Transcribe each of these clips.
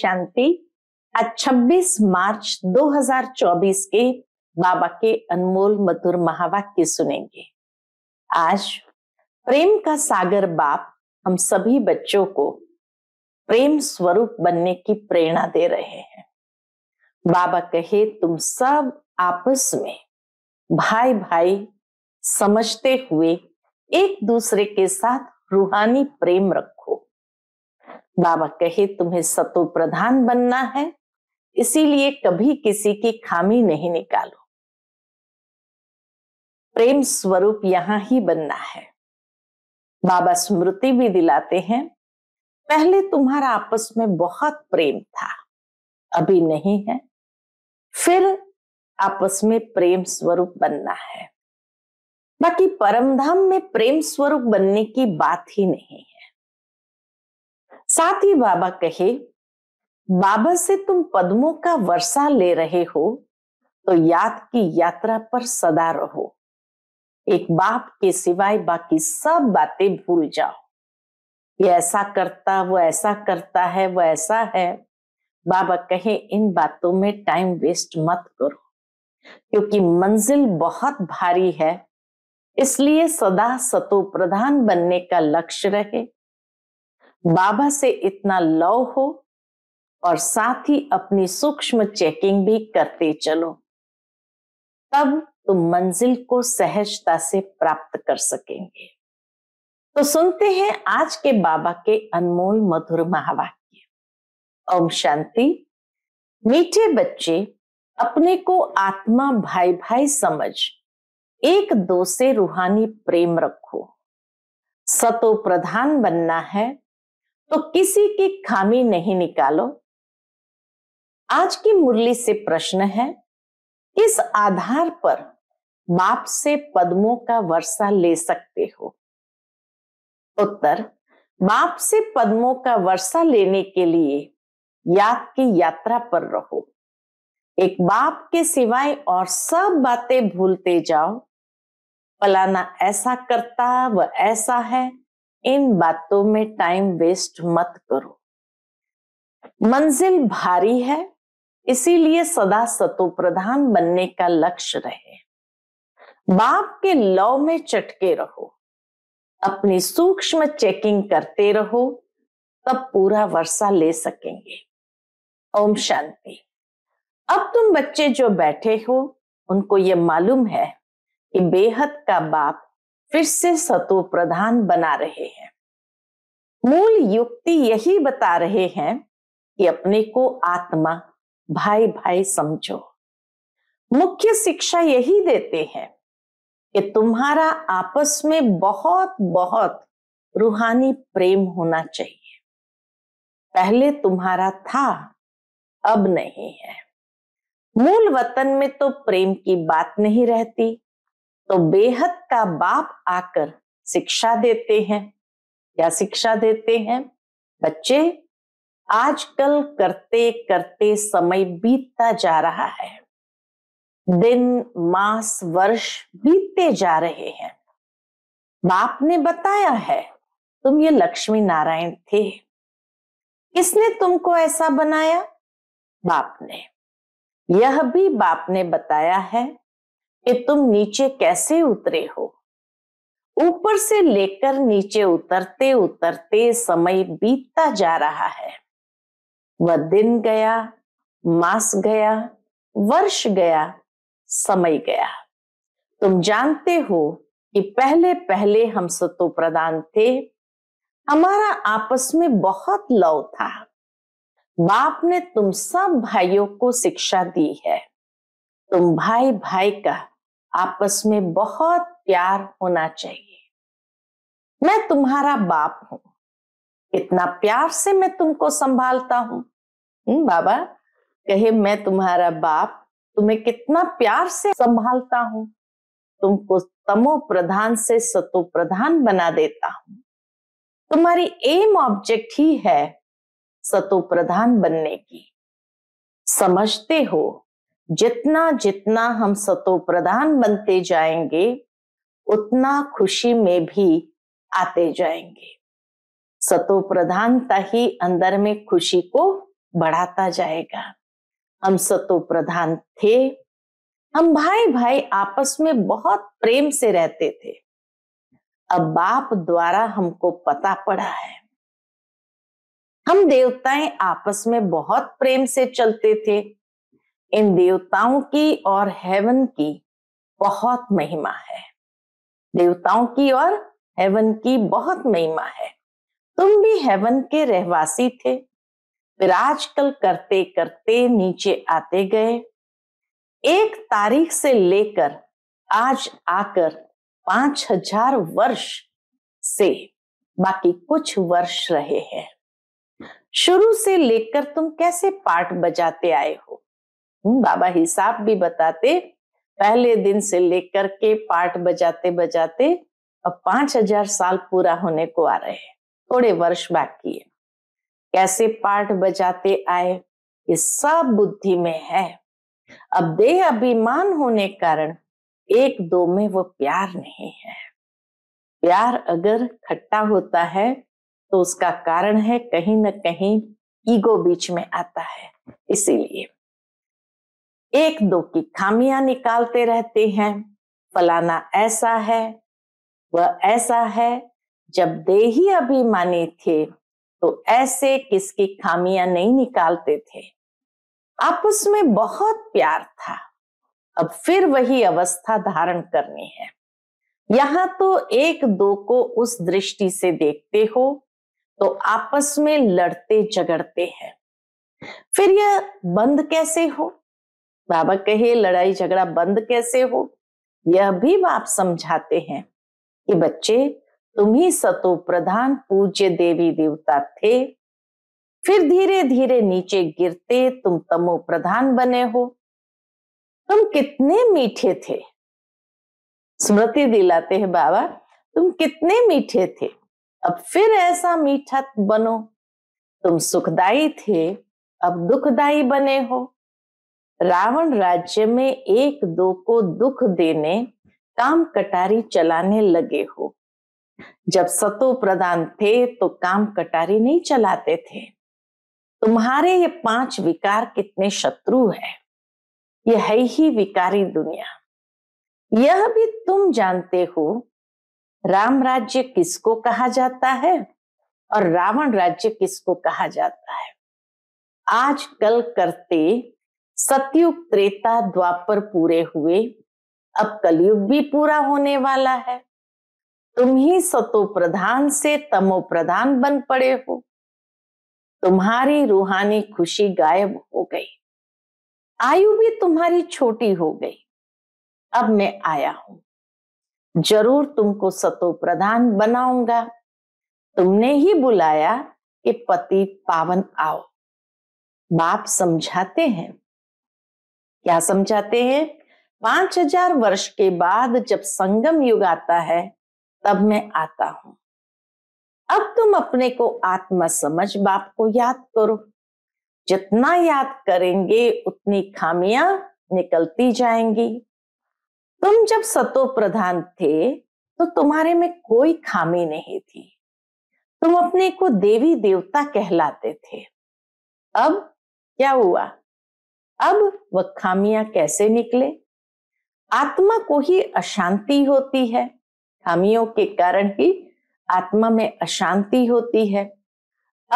शांति आज 26 मार्च 2024 के बाबा के अनमोल मधुर महावाक्य सुनेंगे। आज प्रेम का सागर बाप हम सभी बच्चों को प्रेम स्वरूप बनने की प्रेरणा दे रहे हैं। बाबा कहे, तुम सब आपस में भाई भाई समझते हुए एक दूसरे के साथ रूहानी प्रेम रखो। बाबा कहे, तुम्हें सतो प्रधान बनना है, इसीलिए कभी किसी की खामी नहीं निकालो। प्रेम स्वरूप यहाँ ही बनना है। बाबा स्मृति भी दिलाते हैं, पहले तुम्हारा आपस में बहुत प्रेम था, अभी नहीं है। फिर आपस में प्रेम स्वरूप बनना है। बाकी परमधाम में प्रेम स्वरूप बनने की बात ही नहीं है। साथ ही बाबा कहे, बाबा से तुम पद्मों का वर्षा ले रहे हो तो याद की यात्रा पर सदा रहो। एक बाप के सिवाय बाकी सब बातें भूल जाओ। ये ऐसा करता, वो ऐसा करता है, वो ऐसा है। बाबा कहे, इन बातों में टाइम वेस्ट मत करो, क्योंकि मंजिल बहुत भारी है। इसलिए सदा सतो प्रधान बनने का लक्ष्य रहे। बाबा से इतना लव हो और साथ ही अपनी सूक्ष्म चेकिंग भी करते चलो, तब तुम मंजिल को सहजता से प्राप्त कर सकेंगे। तो सुनते हैं आज के बाबा के अनमोल मधुर महावाक्य। ओम शांति। मीठे बच्चे, अपने को आत्मा भाई भाई समझ एक दो से रूहानी प्रेम रखो। सतो प्रधान बनना है तो किसी की खामी नहीं निकालो। आज की मुरली से प्रश्न है, किस आधार पर बाप से पद्मों का वर्षा ले सकते हो? उत्तर, बाप से पद्मों का वर्षा लेने के लिए याद की यात्रा पर रहो। एक बाप के सिवाय और सब बातें भूलते जाओ। फलाना ऐसा करता, वह ऐसा है, इन बातों में टाइम वेस्ट मत करो। मंजिल भारी है, इसीलिए सदा सतो प्रधान बनने का लक्ष्य रहे। बाप के लव में चटके रहो, अपनी सूक्ष्म चेकिंग करते रहो, तब पूरा वर्षा ले सकेंगे। ओम शांति। अब तुम बच्चे जो बैठे हो, उनको ये मालूम है कि बेहद का बाप फिर से सतो प्रधान बना रहे हैं। मूल युक्ति यही बता रहे हैं कि अपने को आत्मा भाई भाई समझो। मुख्य शिक्षा यही देते हैं कि तुम्हारा आपस में बहुत बहुत रूहानी प्रेम होना चाहिए। पहले तुम्हारा था, अब नहीं है। मूल वतन में तो प्रेम की बात नहीं रहती, तो बेहद का बाप आकर शिक्षा देते हैं। क्या शिक्षा देते हैं? बच्चे, आजकल करते करते समय बीतता जा रहा है। दिन, मास, वर्ष बीतते जा रहे हैं। बाप ने बताया है, तुम ये लक्ष्मी नारायण थे। किसने तुमको ऐसा बनाया? बाप ने। यह भी बाप ने बताया है कि तुम नीचे कैसे उतरे हो। ऊपर से लेकर नीचे उतरते उतरते समय बीतता जा रहा है। वह दिन गया, मास गया, वर्ष गया, समय गया। तुम जानते हो कि पहले पहले हम सतो प्रधान थे। हमारा आपस में बहुत लव था। बाप ने तुम सब भाइयों को शिक्षा दी है। तुम भाई भाई का आपस में बहुत प्यार होना चाहिए। मैं तुम्हारा बाप हूं, इतना प्यार से मैं तुमको संभालता हूं। बाबा कहे, मैं तुम्हारा बाप तुम्हें कितना प्यार से संभालता हूं। तुमको तमो प्रधान से सतो प्रधान बना देता हूं। तुम्हारी एम ऑब्जेक्ट ही है सतो प्रधान बनने की। समझते हो, जितना जितना हम सतो प्रधान बनते जाएंगे, उतना खुशी में भी आते जाएंगे। सतो प्रधानता ही अंदर में खुशी को बढ़ाता जाएगा। हम सतो प्रधान थे, हम भाई भाई आपस में बहुत प्रेम से रहते थे। अब बाप द्वारा हमको पता पड़ा है, हम देवताएं आपस में बहुत प्रेम से चलते थे। इन देवताओं की और हेवन की बहुत महिमा है, देवताओं की और हेवन की बहुत महिमा है। तुम भी हेवन के रहवासी थे, फिर आजकल करते करते नीचे आते गए। 1 तारीख से लेकर आज आकर 5000 वर्ष से बाकी कुछ वर्ष रहे हैं। शुरू से लेकर तुम कैसे पाठ बजाते आए हो। बाबा हिसाब भी बताते, पहले दिन से लेकर के पाठ बजाते बजाते अब 5000 साल पूरा होने को आ रहे हैं, थोड़े वर्ष बाकी है। कैसे पाठ बजाते आए, ये सब बुद्धि में है। अब देह अभिमान होने के कारण 1-2 में वो प्यार नहीं है। प्यार अगर खट्टा होता है तो उसका कारण है कहीं ना कहीं ईगो बीच में आता है। इसीलिए 1-2 की खामियां निकालते रहते हैं। फलाना ऐसा है, वह ऐसा है। जब देही अभिमानी थे तो ऐसे किसकी खामियां नहीं निकालते थे, आपस में बहुत प्यार था। अब फिर वही अवस्था धारण करनी है। यहाँ तो 1-2 को उस दृष्टि से देखते हो तो आपस में लड़ते झगड़ते हैं। फिर यह बंद कैसे हो, बाबा कहे लड़ाई झगड़ा बंद कैसे हो, यह भी बाप समझाते हैं कि बच्चे तुम ही सतो प्रधान पूज्य देवी देवता थे, फिर धीरे धीरे नीचे गिरते तुम तमो प्रधान बने हो। तुम कितने मीठे थे, स्मृति दिलाते हैं बाबा, तुम कितने मीठे थे। अब फिर ऐसा मीठा बनो। तुम सुखदाई थे, अब दुखदाई बने हो। रावण राज्य में 1-2 को दुख देने काम कटारी चलाने लगे हो। जब सतो प्रधान थे तो काम कटारी नहीं चलाते थे। तुम्हारे ये 5 विकार कितने शत्रु है। यह है ही विकारी दुनिया। यह भी तुम जानते हो राम राज्य किसको कहा जाता है और रावण राज्य किसको कहा जाता है। आजकल करते सतयुग त्रेता द्वापर पूरे हुए, अब कलयुग भी पूरा होने वाला है। तुम ही सतो प्रधान से तमो प्रधान बन पड़े हो। तुम्हारी रूहानी खुशी गायब हो गई, आयु भी तुम्हारी छोटी हो गई। अब मैं आया हूं, जरूर तुमको सतो प्रधान बनाऊंगा। तुमने ही बुलाया कि पति पावन आओ। बाप समझाते हैं, क्या समझाते हैं, 5000 वर्ष के बाद जब संगम युग आता है तब मैं आता हूं। अब तुम अपने को आत्मा समझ बाप को याद करो। जितना याद करेंगे उतनी खामियां निकलती जाएंगी। तुम जब सतो प्रधान थे तो तुम्हारे में कोई खामी नहीं थी, तुम अपने को देवी देवता कहलाते थे। अब क्या हुआ, अब वह खामियां कैसे निकले। आत्मा को ही अशांति होती है, खामियों के कारण ही आत्मा में अशांति होती है।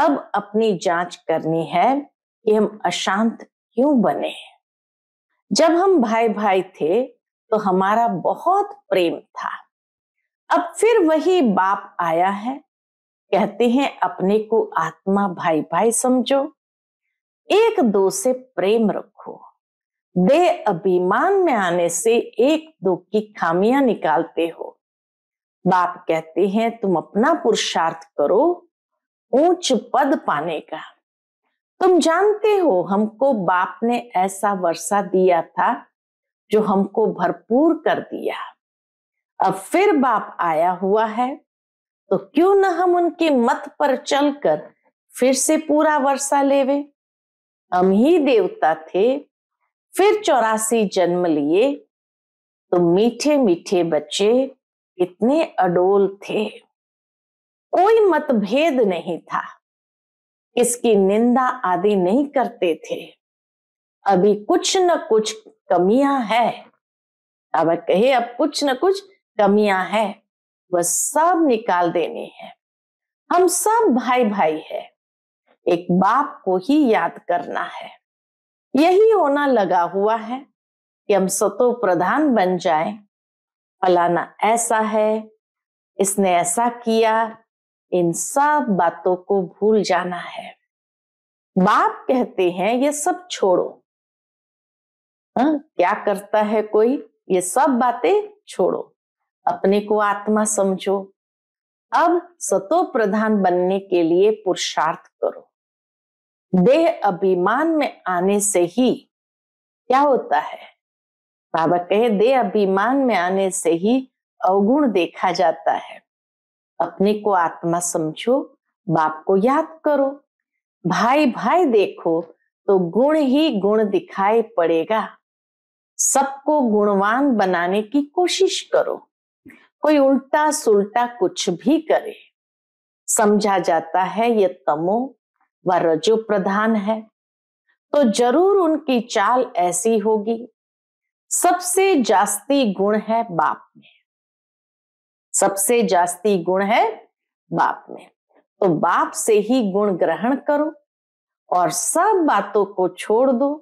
अब अपनी जांच करनी है कि हम अशांत क्यों बने। जब हम भाई भाई थे तो हमारा बहुत प्रेम था। अब फिर वही बाप आया है, कहते हैं अपने को आत्मा भाई भाई समझो, 1-2 से प्रेम रखो। देह अभिमान में आने से 1-2 की खामियां निकालते हो। बाप कहते हैं तुम अपना पुरुषार्थ करो ऊंच पद पाने का। तुम जानते हो हमको बाप ने ऐसा वर्षा दिया था जो हमको भरपूर कर दिया। अब फिर बाप आया हुआ है तो क्यों न हम उनके मत पर चलकर फिर से पूरा वर्षा लेवे। हम ही देवता थे, फिर 84 जन्म लिए। तुम मीठे मीठे बच्चे कितने अडोल थे, कोई मतभेद नहीं था। इसकी निंदा आदि नहीं करते थे। अभी कुछ न कुछ कमियां है, अब कहे अब कुछ न कुछ कमियां है, वह सब निकाल देने हैं। हम सब भाई भाई है, एक बाप को ही याद करना है। यही होना लगा हुआ है कि हम सतो प्रधान बन जाए। फलाना ऐसा है, इसने ऐसा किया, इन सब बातों को भूल जाना है। बाप कहते हैं ये सब छोड़ो। क्या करता है कोई? ये सब बातें छोड़ो, अपने को आत्मा समझो। अब सतो प्रधान बनने के लिए पुरुषार्थ करो। देह अभिमान में आने से ही क्या होता है? बाबा कहे देह अभिमान में आने से ही अवगुण देखा जाता है। अपने को आत्मा समझो, बाप को याद करो, भाई भाई देखो तो गुण ही गुण दिखाई पड़ेगा। सबको गुणवान बनाने की कोशिश करो। कोई उल्टा सुलटा कुछ भी करे, समझा जाता है ये तमो व रजो प्रधान है, तो जरूर उनकी चाल ऐसी होगी। सबसे जास्ती गुण है बाप में, सबसे जास्ती गुण है बाप में, तो बाप से ही गुण ग्रहण करो और सब बातों को छोड़ दो।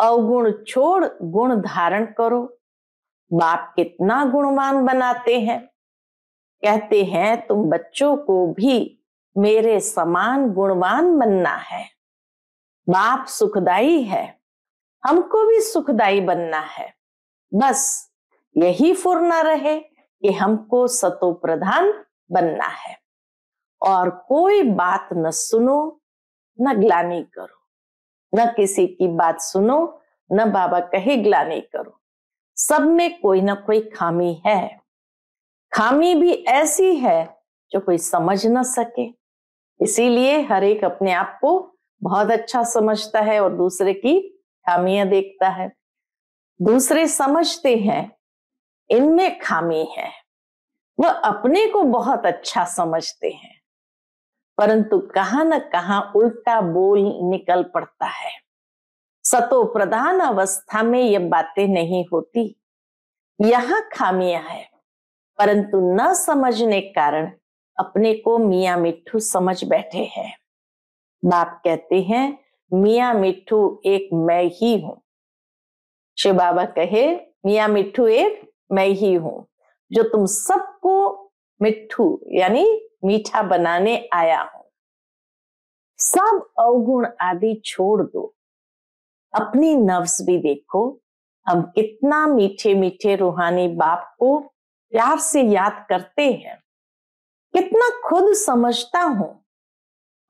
अवगुण छोड़ गुण धारण करो। बाप कितना गुणवान बनाते हैं, कहते हैं तुम बच्चों को भी मेरे समान गुणवान बनना है। बाप सुखदाई है, हमको भी सुखदाई बनना है। बस यही फुरना रहे कि हमको सतो प्रधान बनना है। और कोई बात न सुनो, न ग्लानी करो, न किसी की बात सुनो, न बाबा कहे ग्लानी करो। सब में कोई ना कोई खामी है। खामी भी ऐसी है जो कोई समझ न सके, इसीलिए हर एक अपने आप को बहुत अच्छा समझता है और दूसरे की खामियां देखता है। दूसरे समझते हैं इनमें खामी है, वह अपने को बहुत अच्छा समझते हैं, परंतु कहां न कहां उल्टा बोल निकल पड़ता है। सतो प्रधान अवस्था में ये बातें नहीं होती। यहाँ खामियां हैं, परंतु न समझने के कारण अपने को मियाँ मिट्ठू समझ बैठे हैं। बाप कहते हैं मियाँ मिट्ठू एक मैं ही हूँ। श्री बाबा कहे मियाँ मिट्ठू एक मैं ही हूँ, जो तुम सबको मिट्ठू यानी मीठा बनाने आया हूं। सब अवगुण आदि छोड़ दो। अपनी नफ्स भी देखो, हम कितना मीठे मीठे रूहानी बाप को प्यार से याद करते हैं। कितना खुद समझता हूं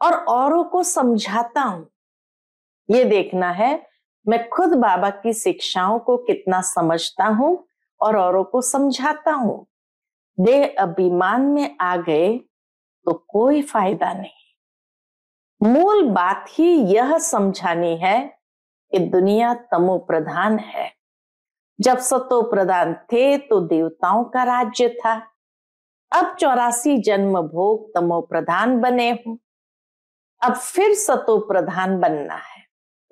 और औरों को समझाता हूं। ये देखना है मैं खुद बाबा की शिक्षाओं को कितना समझता हूं और औरों को समझाता हूं। देह अभिमान में आ गए तो कोई फायदा नहीं। मूल बात ही यह समझानी है कि दुनिया तमो प्रधान है। जब सतो प्रधान थे तो देवताओं का राज्य था, अब 84 जन्म भोग तमो प्रधान बने हो। अब फिर सतो प्रधान बनना है।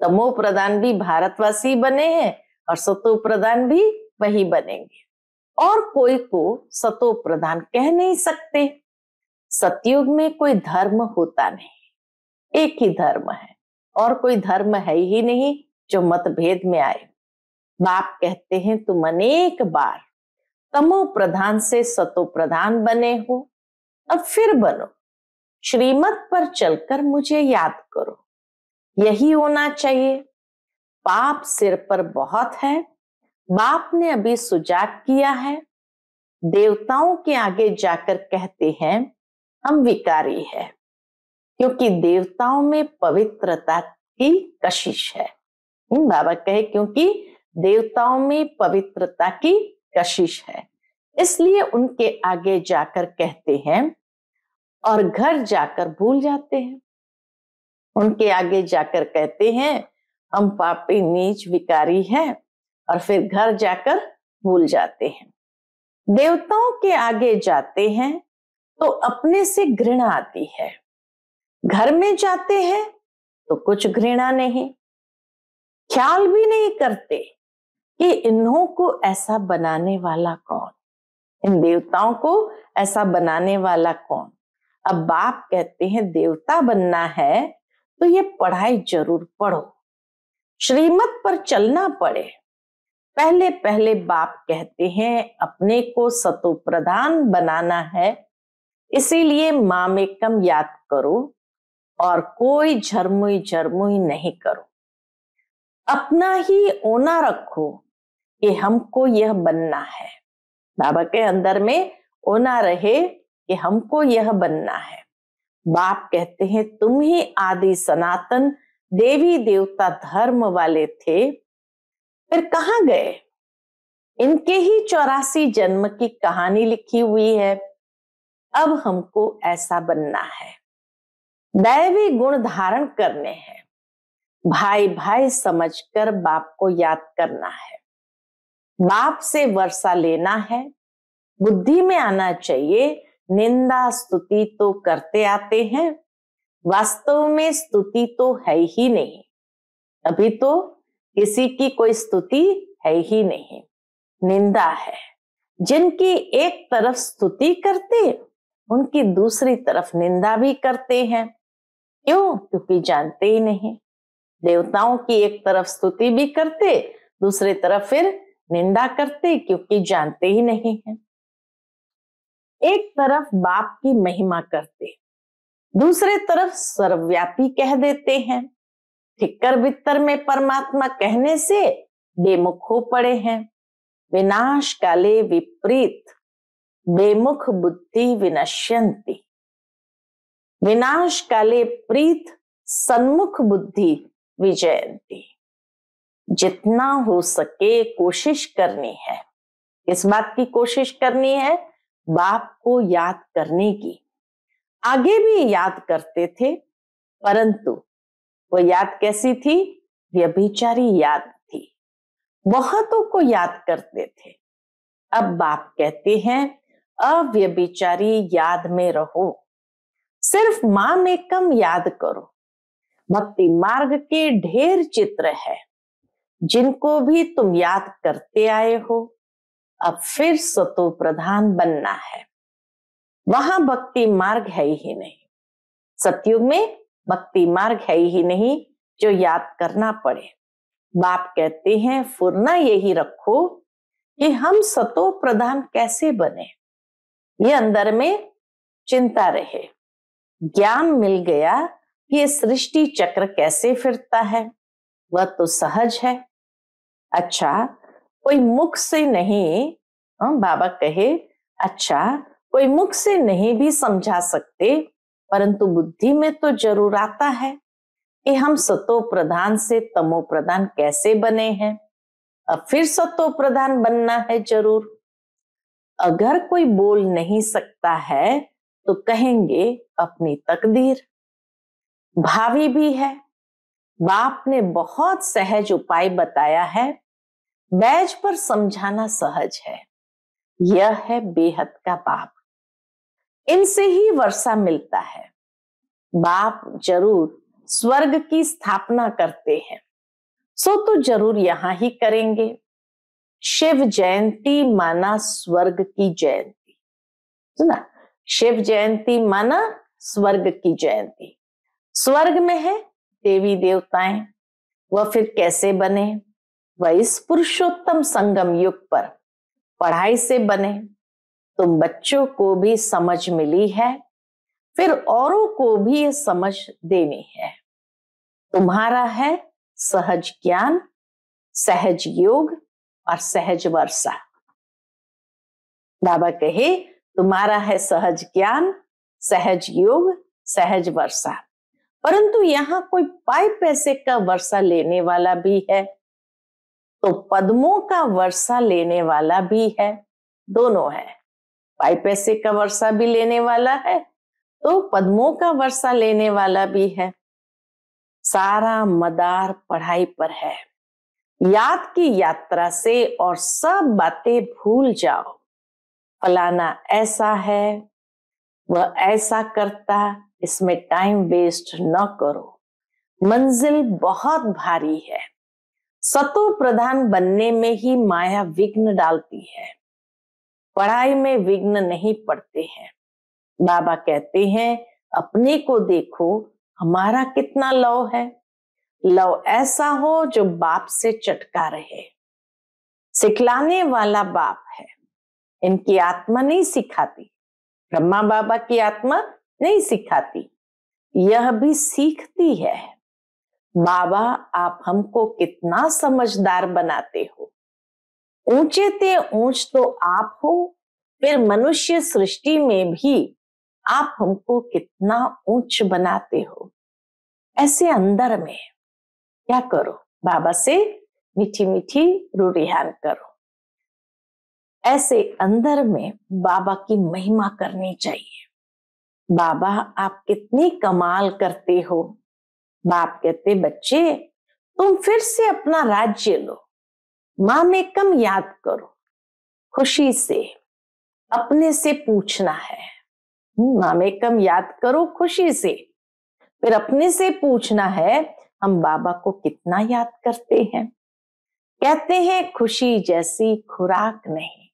तमो प्रधान भी भारतवासी बने हैं और सतो प्रधान भी वही बनेंगे, और कोई को सतो प्रधान कह नहीं सकते। सतयुग में कोई धर्म होता नहीं, एक ही धर्म है और कोई धर्म है ही नहीं जो मतभेद में आए। बाप कहते हैं तुम अनेक बार तमो प्रधान से सतो प्रधान बने हो, अब फिर बनो। श्रीमत पर चलकर मुझे याद करो, यही होना चाहिए। पाप सिर पर बहुत है, बाप ने अभी सुजाग किया है। देवताओं के आगे जाकर कहते हैं हम विकारी है, क्योंकि देवताओं में पवित्रता की कशिश है। बाबा कहे क्योंकि देवताओं में पवित्रता की कशिश है, इसलिए उनके आगे जाकर कहते हैं और घर जाकर भूल जाते हैं। उनके आगे जाकर कहते हैं हम पापी नीच विकारी है और फिर घर जाकर भूल जाते हैं। देवताओं के आगे जाते हैं तो अपने से घृणा आती है। घर में जाते हैं तो कुछ घृणा नहीं, ख्याल भी नहीं करते कि इन्हों को ऐसा बनाने वाला कौन, इन देवताओं को ऐसा बनाने वाला कौन। अब बाप कहते हैं देवता बनना है तो ये पढ़ाई जरूर पढ़ो, श्रीमत पर चलना पड़े। पहले पहले बाप कहते हैं अपने को सतोप्रधान बनाना है, इसीलिए माम एकम याद करो और कोई झरमुई झरमुई नहीं करो। अपना ही ओना रखो कि हमको यह बनना है, बाबा के अंदर में ओना रहे कि हमको यह बनना है। बाप कहते हैं तुम ही आदि सनातन देवी देवता धर्म वाले थे, फिर कहाँ गए। इनके ही 84 जन्म की कहानी लिखी हुई है। अब हमको ऐसा बनना है, दैवी गुण धारण करने हैं, भाई भाई समझकर बाप को याद करना है, बाप से वर्षा लेना है, बुद्धि में आना चाहिए। निंदा स्तुति तो करते आते हैं, वास्तव में स्तुति तो है ही नहीं, अभी तो किसी की कोई स्तुति है ही नहीं, निंदा है। जिनकी एक तरफ स्तुति करते उनकी दूसरी तरफ निंदा भी करते हैं, क्यों, क्योंकि जानते ही नहीं। देवताओं की एक तरफ स्तुति भी करते, दूसरी तरफ फिर निंदा करते, क्योंकि जानते ही नहीं हैं। एक तरफ बाप की महिमा करते, दूसरे तरफ सर्वव्यापी कह देते हैं। ठिक्कर बित्तर में परमात्मा कहने से बेमुख हो पड़े हैं। विनाश काले विपरीत बेमुख बुद्धि विनश्यंति, विनाश काले प्रीत सन्मुख बुद्धि विजयंती। जितना हो सके कोशिश करनी है, इस बात की कोशिश करनी है बाप को याद करने की। आगे भी याद करते थे, परंतु वो याद कैसी थी, व्यभिचारी याद थी। बहुतों को याद करते थे, अब बाप कहते हैं अव्यभिचारी याद में रहो, सिर्फ माँ में कम याद करो। भक्ति मार्ग के ढेर चित्र है जिनको भी तुम याद करते आए हो, अब फिर सतो प्रधान बनना है। वहां भक्ति मार्ग है ही नहीं, सतयुग में भक्ति मार्ग है ही नहीं जो याद करना पड़े। बाप कहते हैं फुरना यही रखो कि हम सतो प्रधान कैसे बने, ये अंदर में चिंता रहे। ज्ञान मिल गया ये सृष्टि चक्र कैसे फिरता है, वह तो सहज है। अच्छा कोई मुख से नहीं, बाबा कहे अच्छा कोई मुख से नहीं भी समझा सकते, परंतु बुद्धि में तो जरूर आता है कि हम सतो प्रधान से तमो प्रधान कैसे बने हैं। अब फिर सतो प्रधान बनना है जरूर। अगर कोई बोल नहीं सकता है तो कहेंगे अपनी तकदीर। भावी भी है, बाप ने बहुत सहज उपाय बताया है, बैज पर समझाना सहज है। यह है बेहद का बाप, इनसे ही वर्षा मिलता है। बाप जरूर स्वर्ग की स्थापना करते हैं, सो तो जरूर यहाँ ही करेंगे। शिव जयंती माना स्वर्ग की जयंती, सुना, शिव जयंती माना स्वर्ग की जयंती। स्वर्ग में है देवी देवताएं, वह फिर कैसे बने, वह इस पुरुषोत्तम संगम युग पर पढ़ाई से बने। तुम बच्चों को भी समझ मिली है, फिर औरों को भी ये समझ देनी है। तुम्हारा है सहज ज्ञान, सहज योग और सहज वर्षा। बाबा कहे तुम्हारा है सहज ज्ञान, सहज योग, सहज वर्षा, परंतु यहाँ कोई पाई पैसे का वर्षा लेने वाला भी है, तो पद्मों का वर्षा लेने वाला भी है, दोनों है। पाई पैसे का वर्षा भी लेने वाला है तो पद्मों का वर्षा लेने वाला भी है। सारा मदार पढ़ाई पर है। याद की यात्रा से और सब बातें भूल जाओ। फलाना ऐसा है, वह ऐसा करता, इसमें टाइम वेस्ट न करो, मंजिल बहुत भारी है। सतो प्रधान बनने में ही माया विघ्न डालती है, पढ़ाई में विघ्न नहीं पड़ते हैं। बाबा कहते हैं अपने को देखो, हमारा कितना लव है। लव ऐसा हो जो बाप से चटका रहे। सिखलाने वाला बाप है, इनकी आत्मा नहीं सिखाती, ब्रह्मा बाबा की आत्मा नहीं सिखाती, यह भी सीखती है। बाबा आप हमको कितना समझदार बनाते हो। ऊंचे ते ऊंच तो आप हो, फिर मनुष्य सृष्टि में भी आप हमको कितना ऊंच बनाते हो। ऐसे अंदर में क्या करो, बाबा से मीठी मीठी रूहान करो। ऐसे अंदर में बाबा की महिमा करनी चाहिए। बाबा आप कितनी कमाल करते हो। बाप कहते बच्चे तुम फिर से अपना राज्य लो, माँ में कम याद करो, खुशी से अपने से पूछना है। माँ में कम याद करो खुशी से, फिर अपने से पूछना है हम बाबा को कितना याद करते हैं। कहते हैं खुशी जैसी खुराक नहीं,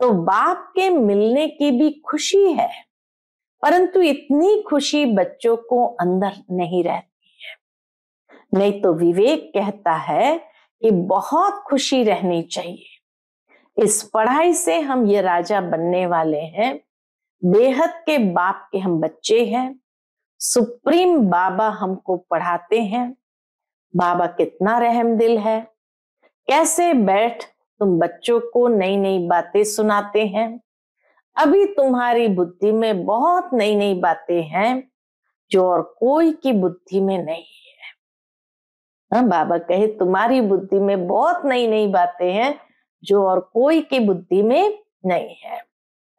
तो बाप के मिलने की भी खुशी है, परंतु इतनी खुशी बच्चों को अंदर नहीं रहती है। नहीं तो विवेक कहता है कि बहुत खुशी रहनी चाहिए। इस पढ़ाई से हम ये राजा बनने वाले हैं, बेहद के बाप के हम बच्चे हैं, सुप्रीम बाबा हमको पढ़ाते हैं। बाबा कितना रहमदिल है, कैसे बैठ तुम बच्चों को नई नई बातें सुनाते हैं। अभी तुम्हारी बुद्धि में बहुत नई नई बातें हैं जो और कोई की बुद्धि में नहीं है। हाँ, बाबा कहे तुम्हारी बुद्धि में बहुत नई नई बातें हैं जो और कोई की बुद्धि में नहीं है।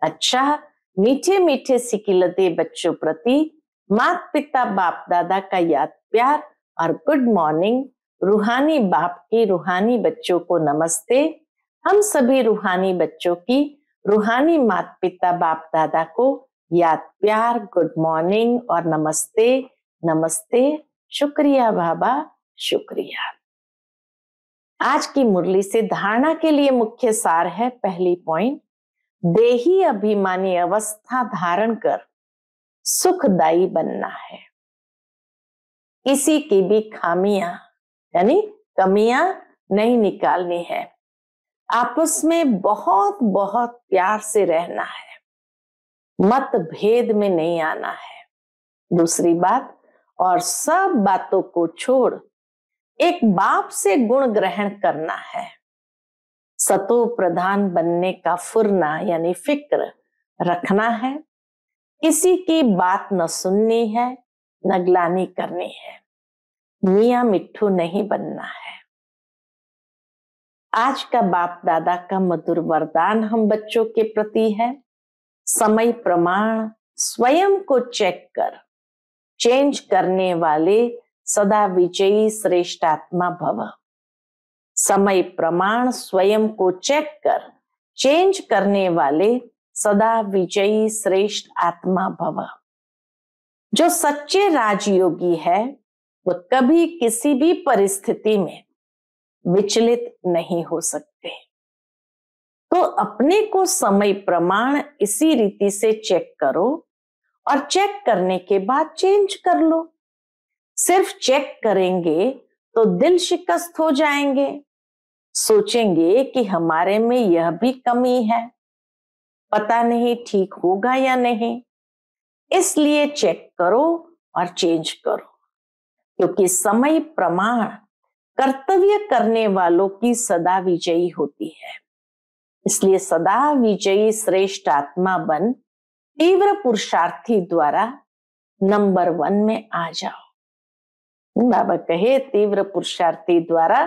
अच्छा मीठे मीठे सिकिलते बच्चों प्रति माता पिता बाप दादा का याद प्यार और गुड मॉर्निंग। रूहानी बाप की रूहानी बच्चों को नमस्ते। हम सभी रूहानी बच्चों की रूहानी माता पिता बाप दादा को याद प्यार, गुड मॉर्निंग और नमस्ते। नमस्ते, शुक्रिया बाबा, शुक्रिया। आज की मुरली से धारणा के लिए मुख्य सार है। पहली पॉइंट, देही अभिमानी अवस्था धारण कर सुखदायी बनना है। किसी की भी खामियां यानी कमियां नहीं निकालनी है। आपस में बहुत बहुत प्यार से रहना है, मतभेद में नहीं आना है। दूसरी बात, और सब बातों को छोड़ एक बाप से गुण ग्रहण करना है। सतो प्रधान बनने का फुरना यानी फिक्र रखना है। किसी की बात न सुननी है, नगलानी करनी है, मियां मिट्ठू नहीं बनना है। आज का बाप दादा का मधुर वरदान हम बच्चों के प्रति है। समय प्रमाण स्वयं को चेक कर चेंज करने वाले सदा विजयी श्रेष्ठ आत्मा भव। समय प्रमाण स्वयं को चेक कर चेंज करने वाले सदा विजयी श्रेष्ठ आत्मा भव। जो सच्चे राजयोगी है वह कभी किसी भी परिस्थिति में विचलित नहीं हो सकते। तो अपने को समय प्रमाण इसी रीति से चेक करो और चेक करने के बाद चेंज कर लो। सिर्फ चेक करेंगे तो दिल शिकस्त हो जाएंगे, सोचेंगे कि हमारे में यह भी कमी है, पता नहीं ठीक होगा या नहीं। इसलिए चेक करो और चेंज करो, क्योंकि समय प्रमाण कर्तव्य करने वालों की सदा विजयी होती है। इसलिए सदा विजयी श्रेष्ठ आत्मा बन तीव्र पुरुषार्थी द्वारा नंबर 1 में आ जाओ। बाबा कहे तीव्र पुरुषार्थी द्वारा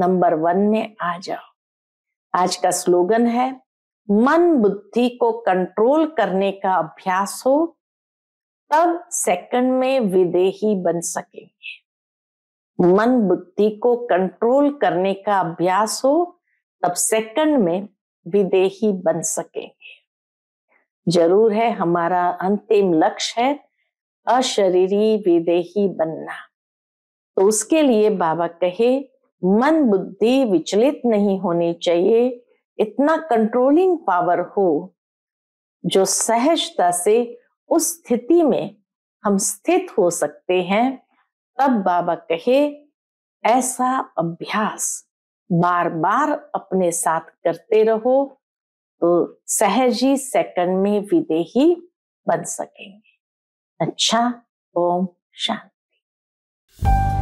नंबर 1 में आ जाओ। आज का स्लोगन है मन बुद्धि को कंट्रोल करने का अभ्यास हो, तब सेकंड में विदेही बन सकेंगे। मन बुद्धि को कंट्रोल करने का अभ्यास हो, तब सेकंड में विदेही बन सकेंगे। जरूर है, हमारा अंतिम लक्ष्य है अशरीरी विदेही बनना। तो उसके लिए बाबा कहे मन बुद्धि विचलित नहीं होनी चाहिए, इतना कंट्रोलिंग पावर हो जो सहजता से उस स्थिति में हम स्थित हो सकते हैं। तब बाबा कहे ऐसा अभ्यास बार बार अपने साथ करते रहो तो सहज ही सेकंड में विदेही बन सकेंगे। अच्छा, ओम शांति।